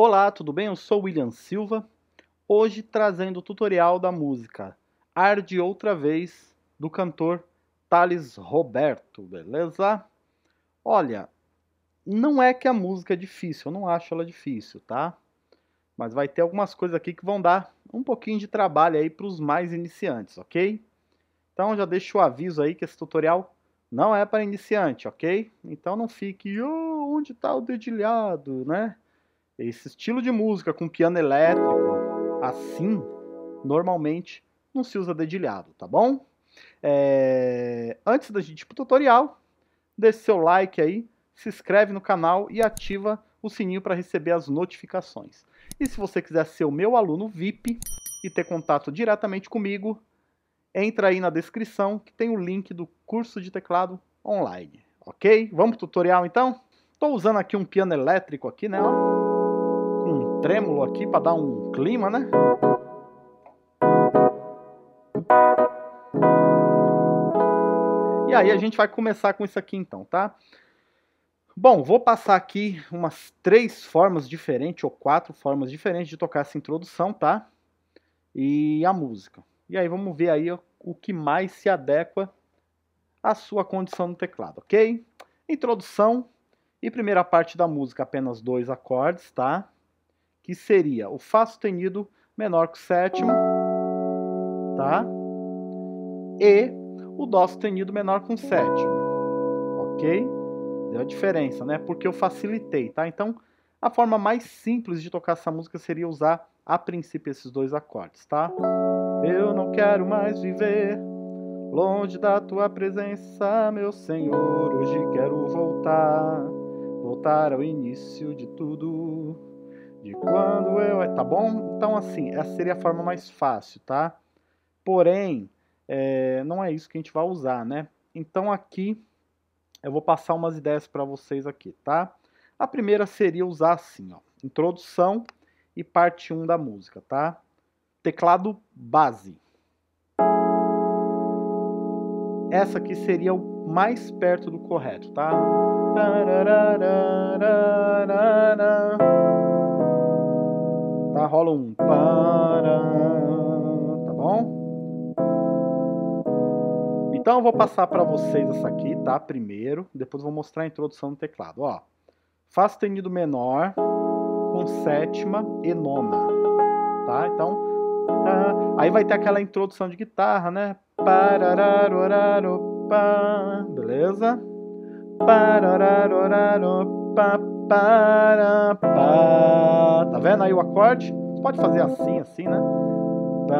Olá, tudo bem? Eu sou o Wiliam Silva, hoje trazendo o tutorial da música Arde Outra Vez, do cantor Thalles Roberto, beleza? Olha, não é que a música é difícil, eu não acho ela difícil, tá? Mas vai ter algumas coisas aqui que vão dar um pouquinho de trabalho aí para os mais iniciantes, ok? Então já deixo o aviso aí que esse tutorial não é para iniciante, ok? Então não fique, oh, onde está o dedilhado, né? Esse estilo de música com piano elétrico, assim, normalmente não se usa dedilhado, tá bom? Antes da gente ir pro tutorial, deixe seu like aí, se inscreve no canal e ativa o sininho para receber as notificações. E se você quiser ser o meu aluno VIP e ter contato diretamente comigo, entra aí na descrição que tem o link do curso de teclado online, ok? Vamos pro tutorial então? Tô usando aqui um piano elétrico aqui, né? Um trêmulo aqui para dar um clima, né? E aí a gente vai começar com isso aqui então, tá? Bom, vou passar aqui umas 3 formas diferentes ou 4 formas diferentes de tocar essa introdução, tá? E a música. E aí vamos ver aí o que mais se adequa à sua condição no teclado, ok? Introdução e primeira parte da música, apenas 2 acordes, tá? Que seria o Fá sustenido menor que o sétimo, tá? E o Dó sustenido menor com o sétimo, ok? Deu a diferença, né? Porque eu facilitei, tá? Então, a forma mais simples de tocar essa música seria usar, a princípio, esses 2 acordes, tá? Eu não quero mais viver longe da tua presença, meu Senhor. Hoje quero voltar ao início de tudo. De quando eu... Tá bom? Então, assim, essa seria a forma mais fácil, tá? Porém, não é isso que a gente vai usar, né? Então, aqui, eu vou passar umas ideias para vocês aqui, tá? A primeira seria usar assim, ó. Introdução e parte 1 da música, tá? Teclado base. Essa aqui seria o mais perto do correto, tá? Tá, rola um para, tá bom? Então eu vou passar para vocês essa aqui, tá? Primeiro, depois vou mostrar a introdução no teclado, ó. Fá sustenido menor com sétima e nona, tá? Então, tá. Aí vai ter aquela introdução de guitarra, né? Beleza? Tá vendo aí o acorde? Você pode fazer assim, assim, né? Tá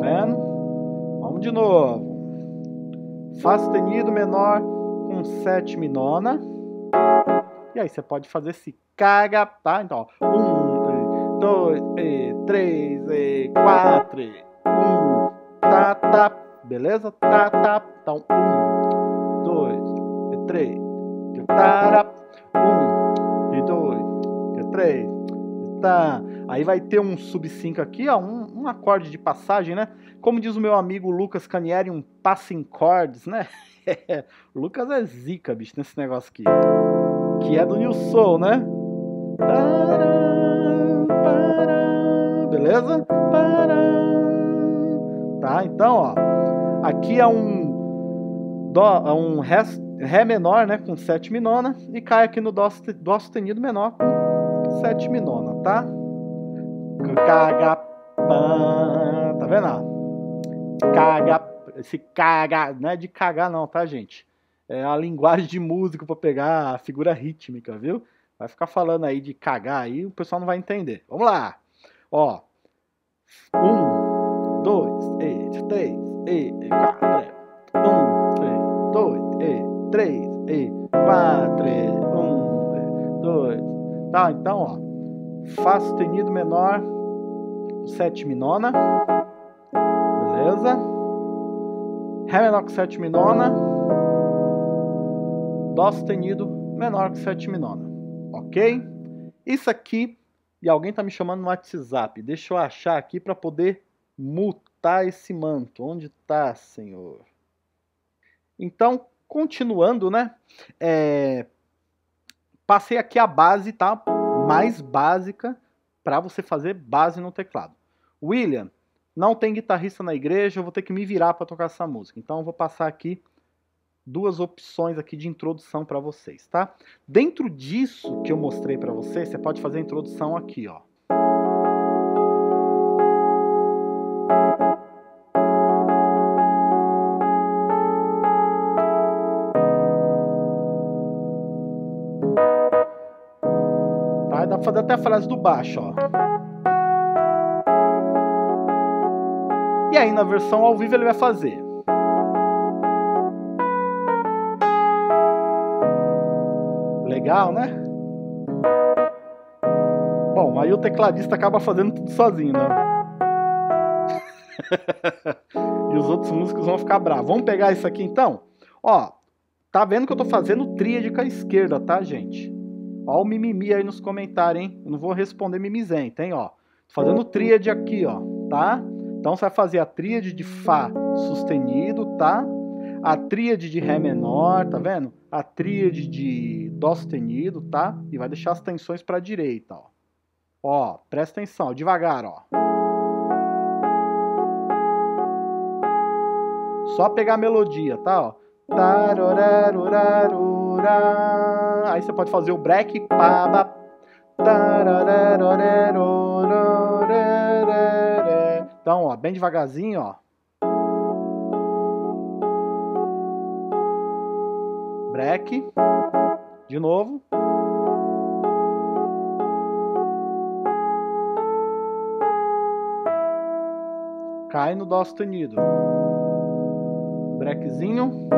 vendo? Vamos de novo. Fá sustenido menor com sétima e nona. E aí você pode fazer esse caga, tá? Então, ó. 1, 2, 3, 4. 1, tá, tá. Beleza? Tá, tá. Então, 1, 2, 3. Tá, tá. 1, 2, 3. Tá. Aí vai ter um sub-5 aqui, ó. Um acorde de passagem, né? Como diz o meu amigo Lucas Canhieri, um passe em cordes, né? O Lucas é zica, bicho, nesse negócio aqui. Que é do New Soul, né? Beleza? Tá, então, ó. Aqui é um Ré menor, né? Com sétima e nona. E cai aqui no Dó sustenido menor com sétima e nona, tá? Caga. Tá vendo? Ó? Caga. Esse caga, não é de cagar não, tá, gente? É a linguagem de músico para pegar a figura rítmica, viu? Vai ficar falando aí de cagar aí, o pessoal não vai entender. Vamos lá! Ó. 1, 2, 3, 4. 1, 2, 3, 4. 1, 2. Tá, então, ó. Fá sustenido menor, sétima e nona. Beleza? Ré menor com sétima e nona. Dó sustenido menor que sétima e nona, ok? Isso aqui, e alguém tá me chamando no WhatsApp, deixa eu achar aqui para poder mutar esse manto. Onde tá, senhor? Então, Continuando, né? Passei aqui a base, tá? Mais básica para você fazer base no teclado. Wiliam, não tem guitarrista na igreja, eu vou ter que me virar para tocar essa música. Então eu vou passar aqui duas opções aqui de introdução para vocês, tá? Dentro disso que eu mostrei para vocês, você pode fazer a introdução aqui, ó. Tá? Dá para fazer até a frase do baixo, ó. E aí na versão ao vivo ele vai fazer. Legal, né? Bom, aí o tecladista acaba fazendo tudo sozinho, né? E os outros músicos vão ficar bravos. Vamos pegar isso aqui então? Ó, tá vendo que eu tô fazendo tríade com a esquerda, tá, gente? Ó o mimimi aí nos comentários, hein? Eu não vou responder mimizento, hein, ó. Tô fazendo tríade aqui, ó, tá? Então você vai fazer a tríade de Fá sustenido, tá? A tríade de Ré menor, tá vendo? A tríade de Dó sustenido, tá? E vai deixar as tensões para a direita, ó. Ó, presta atenção, devagar, ó. Só pegar a melodia, tá? Ó. Aí você pode fazer o break. Pá, então, ó, bem devagarzinho, ó. Break, de novo. Cai no Dó sustenido. Breakzinho.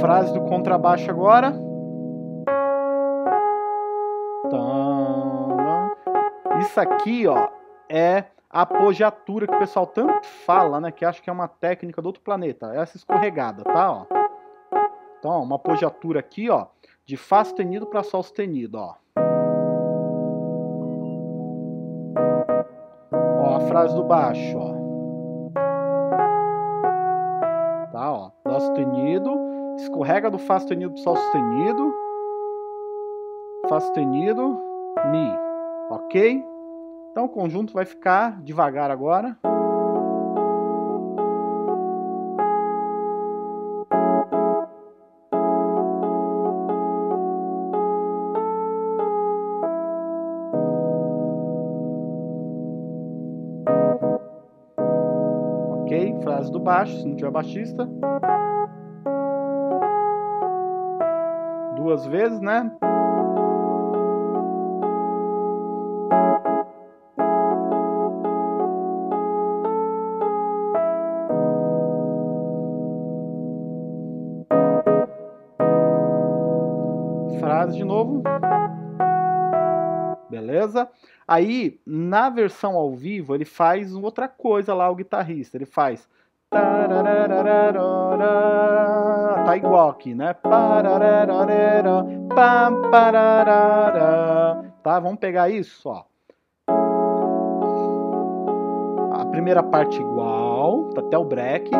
Frase do contrabaixo agora. Isso aqui, ó, é a apogiatura que o pessoal tanto fala, né? Que acha que é uma técnica do outro planeta. Essa escorregada, tá, ó. Então, ó, uma apogiatura aqui, ó, de Fá sustenido para Sol sustenido, ó. Ó, a frase do baixo, ó. Tá, ó, Dó sustenido, escorrega do Fá sustenido para Sol sustenido. Fá sustenido, Mi, ok? Então o conjunto vai ficar devagar agora. Frase do baixo, se não tiver baixista. Duas vezes, né? Frase de novo. Beleza? Aí, na versão ao vivo, ele faz outra coisa lá, o guitarrista. Ele faz... Tá igual aqui, né? Tá, vamos pegar isso, ó. A primeira parte igual, tá até o break.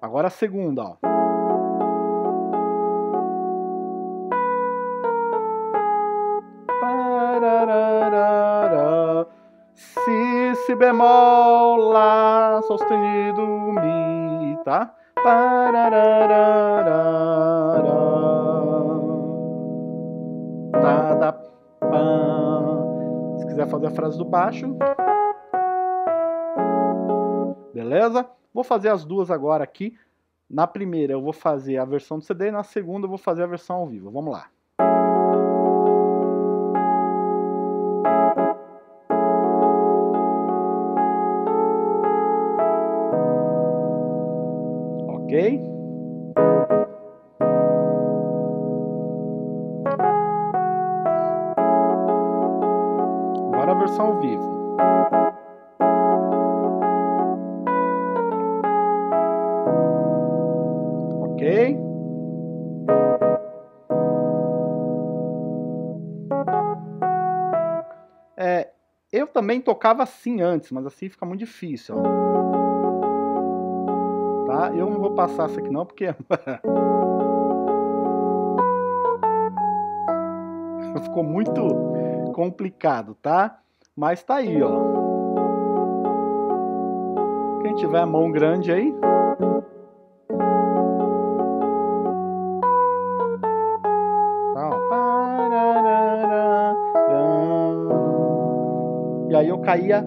Agora a segunda, ó. Si bemol, Lá sustenido, Mi, tá? Se quiser fazer a frase do baixo. Beleza? Vou fazer as duas agora aqui. Na primeira eu vou fazer a versão do CD e na segunda eu vou fazer a versão ao vivo. Vamos lá. Ok? Agora a versão ao vivo. Ok? Eu também tocava assim antes, mas assim fica muito difícil, ó. lá. Eu não vou passar essa aqui não, porque ficou muito complicado, tá? Mas tá aí, ó. Quem tiver a mão grande aí, tá, ó. E aí eu caía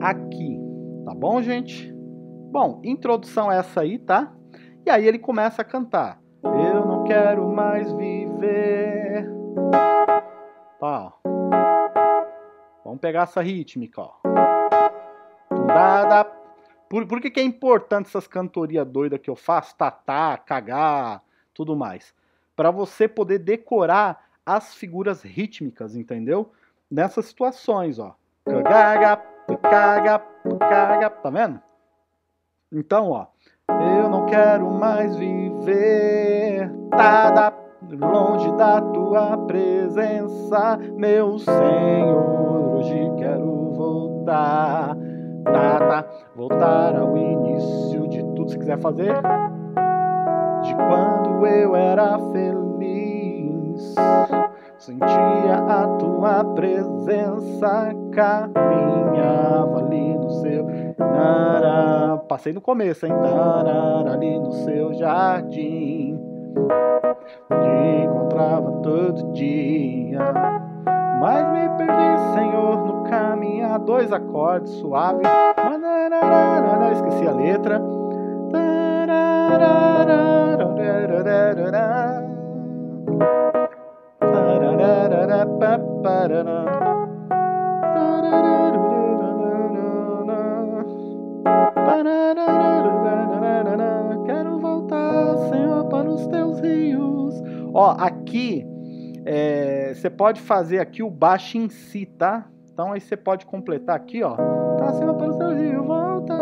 aqui, tá bom, gente? Bom, introdução é essa aí, tá? E aí ele começa a cantar. Eu não quero mais viver. Tá, ó. Vamos pegar essa rítmica, ó. Por que é importante essas cantorias doidas que eu faço? Tatá, cagar, tudo mais. Para você poder decorar as figuras rítmicas, entendeu? Nessas situações, ó. Cagar, cagar, cagar, tá vendo? Então, ó. Eu não quero mais viver. Tada, longe da tua presença, meu Senhor, hoje quero voltar, tá, voltar ao início de tudo. Se quiser fazer, de quando eu era feliz, sentia a tua presença, caminhava ali no seu nará. Passei no começo, hein? Nará, ali no seu jardim, te encontrava todo dia, mas me perdi, Senhor, no caminhar. Dois acordes suaves. Esqueci a letra. Quero voltar, Senhor, para os teus rios. Ó, aqui você pode fazer aqui o baixo em si, tá? Então aí você pode completar aqui, ó. Tá, Senhor, para os teus rios, volta,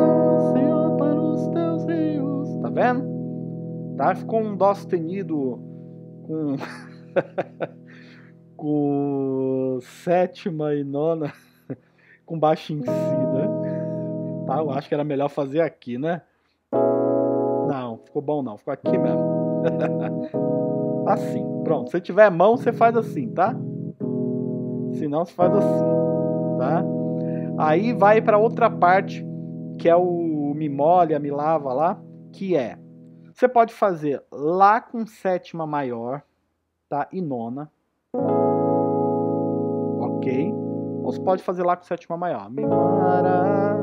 Senhor, para os teus rios. Tá vendo? Tá? Ficou um dó sustenido com com sétima e nona com baixo em si, né? Tá? Eu acho que era melhor fazer aqui, né? Não, ficou bom não, ficou aqui mesmo. Assim, pronto. Se tiver mão, você faz assim, tá? Se não, você faz assim, tá? Aí vai para outra parte, que é o mi mole, a mi lava lá, que é... Você pode fazer lá com sétima maior, tá? E nona. Ok? Ou você pode fazer lá com sétima maior. Mi mara,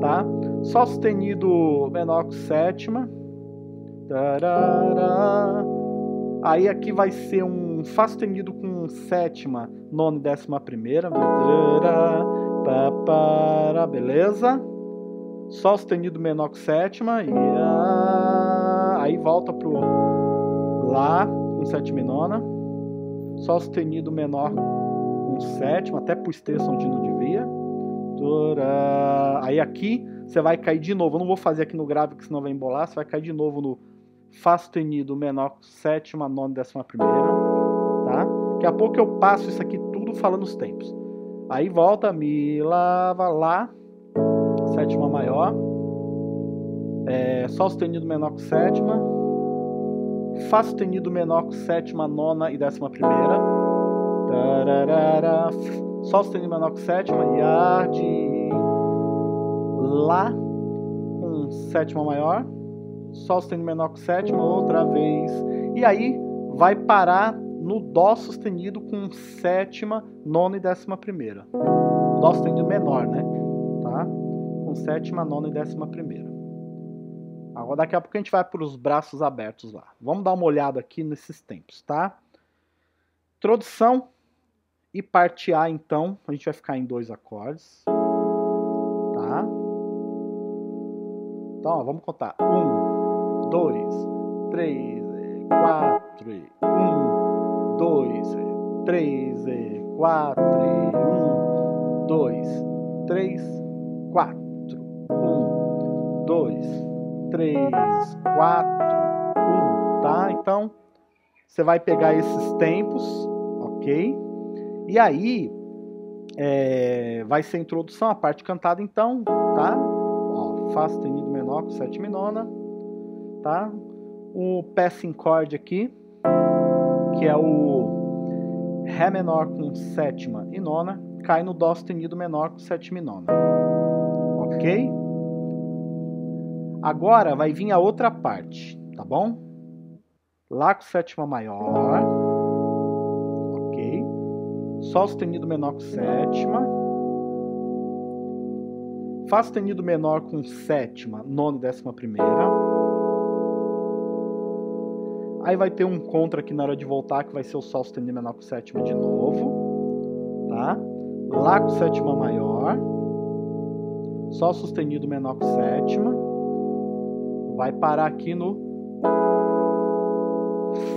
tá? Sol sustenido menor com sétima. Tarará. Aí aqui vai ser um Fá sustenido com sétima, nona e décima primeira. Beleza? Sol sustenido menor com sétima. Aí volta pro Lá com sétima e nona. Sol sustenido menor com sétima, até pro sexta onde não devia. Aí aqui você vai cair de novo. Eu não vou fazer aqui no grave, que senão vai embolar. Você vai cair de novo no Fá sustenido menor com sétima, nona, décima primeira, tá? Daqui a pouco eu passo isso aqui tudo falando os tempos. Aí volta Mi, Lava, Lá, sétima maior, Sol sustenido menor com sétima, Fá sustenido menor com sétima, nona e décima primeira, tararara, Sol sustenido menor com sétima e Arde, Lá com sétima maior, Sol sustenido menor com sétima, outra vez. E aí vai parar no Dó sustenido com sétima, nona e décima primeira. Dó sustenido menor, né? Tá? Com sétima, nona e décima primeira. Agora daqui a pouco a gente vai para os braços abertos lá. Vamos dar uma olhada aqui nesses tempos, tá? Introdução e parte A, então. A gente vai ficar em dois acordes. Tá? Então, ó, vamos contar. 1, 2, 3, 4, 1, 2, 3, 4, 1, 2, 3, 4, 1, 2, 3, 4, 1, tá? Então, você vai pegar esses tempos, ok? E aí, vai ser a introdução, a parte cantada, então, tá? Ó, Fá sustenido menor com sétima e nona. tá? O passing chord aqui, que é o Ré menor com sétima e nona, cai no Dó sustenido menor com sétima e nona. Ok? Agora vai vir a outra parte, tá bom? Lá com sétima maior, ok? Sol sustenido menor com sétima, Fá sustenido menor com sétima, nona e décima primeira. Aí vai ter um contra aqui na hora de voltar, que vai ser o Sol sustenido menor com sétima de novo, tá? Lá com sétima maior, Sol sustenido menor com sétima, vai parar aqui no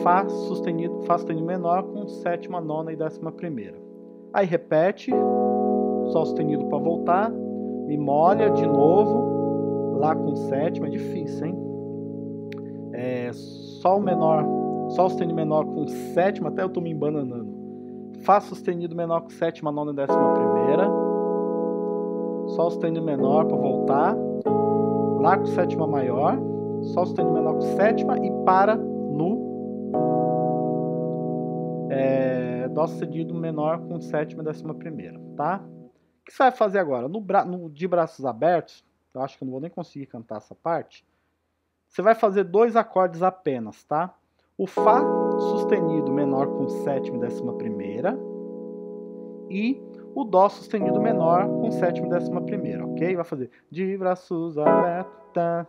Fá sustenido menor com sétima, nona e décima primeira. Aí repete, Sol sustenido para voltar, Mi molha de novo, Lá com sétima, é difícil, hein? É, Sol sustenido menor com sétima, até eu tô me embananando. Fá sustenido menor com sétima, nona e décima primeira. Sol sustenido menor para voltar. Lá com sétima maior. Sol sustenido menor com sétima e para no Dó sustenido menor com sétima e décima primeira, tá? O que você vai fazer agora? De braços abertos, eu acho que eu não vou nem conseguir cantar essa parte. Você vai fazer dois acordes apenas, tá? O Fá sustenido menor com sétima e décima primeira e o Dó sustenido menor com sétima e décima primeira, ok? Vai fazer de braços abertos. Tá.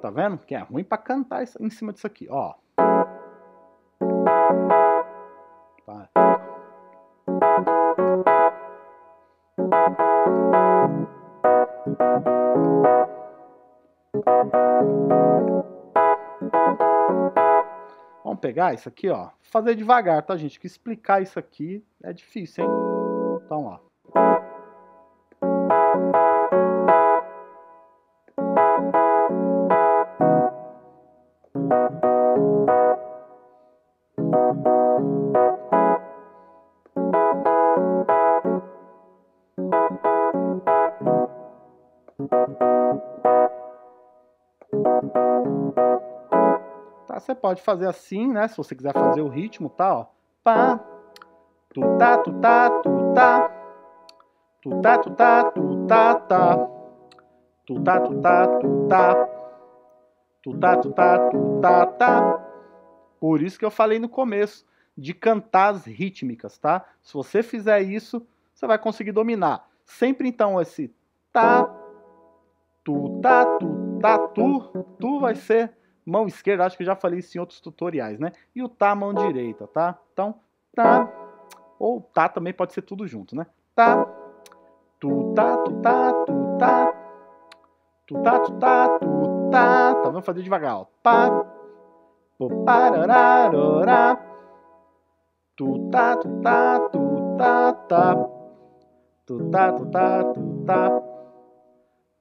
Tá vendo? Que é ruim pra cantar em cima disso aqui, ó. Tá. Vamos pegar isso aqui, ó. Fazer devagar, tá, gente? Que explicar isso aqui é difícil, hein? Então, ó. Tá, você pode fazer assim, né? Se você quiser fazer o ritmo, tá? Ó. Pá, tu tá, tu tá, tu tá, tu tá, tu tá, tu tá, tá, tu tá, tu tá, tu tá, tu tá, tu tá, tu tá, tá. Por isso que eu falei no começo de cantar as rítmicas, tá? Se você fizer isso, você vai conseguir dominar. Sempre então esse tá, tu tá, tu tá, tu vai ser mão esquerda, acho que eu já falei isso em outros tutoriais, né? E o tá, mão direita, tá? Então, tá, ou tá também pode ser tudo junto, né? Tá, tu tá, tu tá, tu tá, tu tá, tu tá, tu tá, tá, vamos fazer devagar, ó. Pá, poparararorá, tu tá, tu tá, tu tá, tá, tu tá, tu tá, tu tá,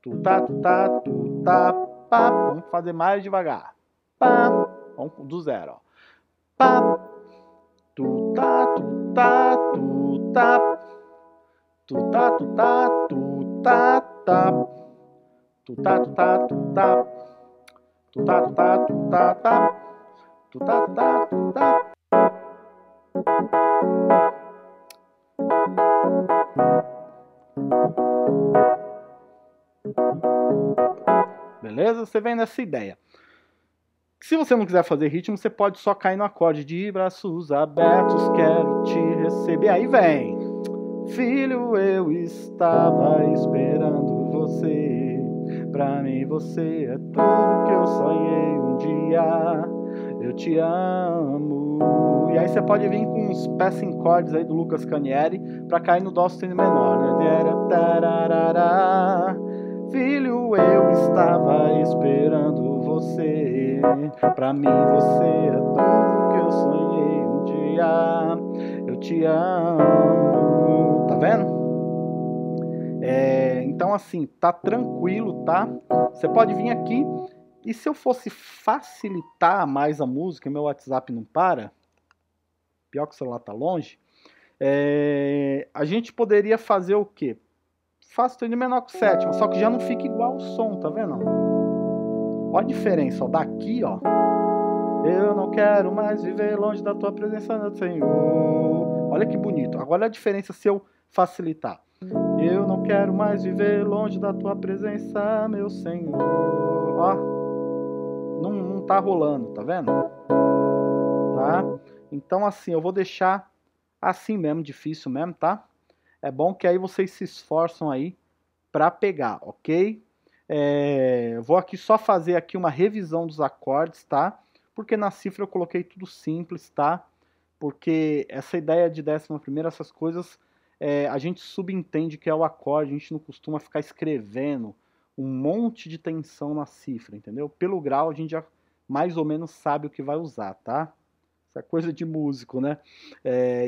tu tá, tu tá, tu tá. Pá, vamos fazer mais devagar. Pá, vamos do zero. Ó. Pá, tu tá, tu tá, tu tá, tu tá, tu tá, tu tá, tá, tu tá, tu tá, tu tá, tu tá, tu tá, tu tá, tá, tu tá, tu tá, tu tá. Beleza? Você vem nessa ideia. Se você não quiser fazer ritmo, você pode só cair no acorde de braços abertos, quero te receber. Aí vem. Filho, eu estava esperando você. Pra mim você é tudo que eu sonhei um dia. Eu te amo. E aí você pode vir com uns passing chords aí do Lucas Canhieri pra cair no Dó sustenido menor, né? Filho, eu estava esperando você. Pra mim você é tudo que eu sonhei um dia. Eu te amo. Tá vendo? Então assim, tá tranquilo, tá? Você pode vir aqui E se eu fosse facilitar mais a música, meu WhatsApp não para, pior que o celular tá longe, a gente poderia fazer o quê? Faço tudo menor que sétima, só que já não fica igual o som, tá vendo? Olha a diferença, ó, daqui, ó. Eu não quero mais viver longe da tua presença, meu Senhor. Olha que bonito. Agora a diferença se eu facilitar. Eu não quero mais viver longe da tua presença, meu Senhor. Ó, não tá rolando, tá vendo? Tá? Então assim, eu vou deixar assim mesmo, difícil mesmo, tá? É bom que aí vocês se esforçam aí para pegar, ok? Vou aqui só fazer aqui uma revisão dos acordes, tá? Porque na cifra eu coloquei tudo simples, tá? Porque essa ideia de 11ª, essas coisas, a gente subentende que é o acorde, a gente não costuma ficar escrevendo um monte de tensão na cifra, entendeu? Pelo grau a gente já mais ou menos sabe o que vai usar, tá? Essa coisa de músico, né?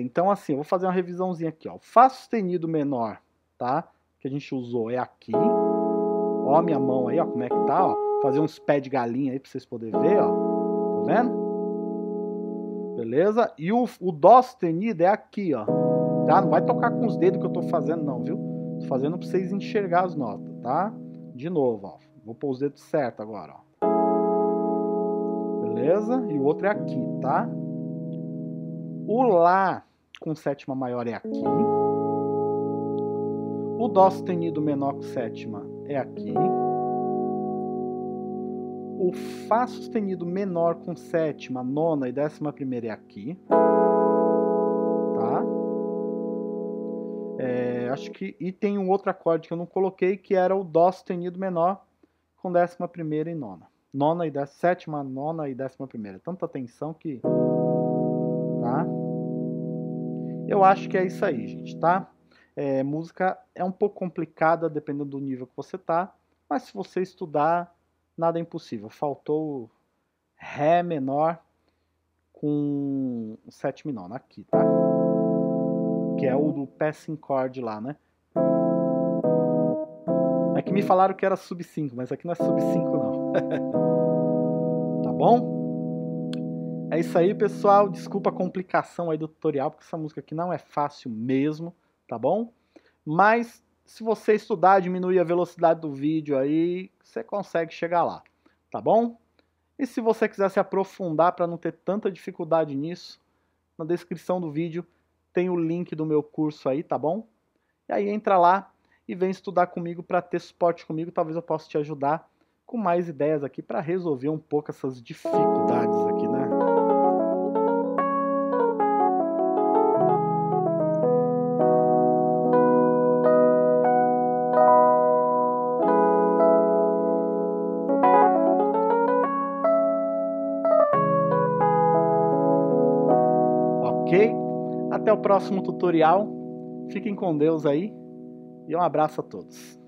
Então, assim, eu vou fazer uma revisãozinha aqui, ó. Fá sustenido menor, tá? Que a gente usou é aqui. Ó, minha mão aí, ó, como é que tá, ó. Fazer uns pés de galinha aí pra vocês poderem ver, ó. Tá vendo? Beleza? E o dó sustenido é aqui, ó. Tá? Não vai tocar com os dedos que eu tô fazendo, não, viu? Tô fazendo pra vocês enxergar as notas, tá? De novo, ó. Vou pôr os dedos certos agora, ó. Beleza? E o outro é aqui, tá? O Lá com sétima maior é aqui. O Dó sustenido menor com sétima é aqui. O Fá sustenido menor com sétima, nona e 11ª é aqui. Tá? Acho que... E tem um outro acorde que eu não coloquei, que era o Dó sustenido menor com 11ª e nona. Nona e sétima, nona e 11ª. Tanta tensão que... Tá? Eu acho que é isso aí, gente, tá? Música é um pouco complicada dependendo do nível que você tá, mas se você estudar, nada é impossível. Faltou Ré menor com sétima e nona aqui, tá? Que é o do passing chord lá, né? É que me falaram que era sub 5, mas aqui não é sub 5 não. Tá bom? É isso aí, pessoal. Desculpa a complicação aí do tutorial, porque essa música aqui não é fácil mesmo, tá bom? Mas se você estudar, diminuir a velocidade do vídeo aí, você consegue chegar lá, tá bom? E se você quiser se aprofundar para não ter tanta dificuldade nisso, na descrição do vídeo tem o link do meu curso aí, tá bom? E aí entra lá e vem estudar comigo para ter suporte comigo, talvez eu possa te ajudar com mais ideias aqui para resolver um pouco essas dificuldades aqui, né? Até o próximo tutorial, fiquem com Deus aí e um abraço a todos.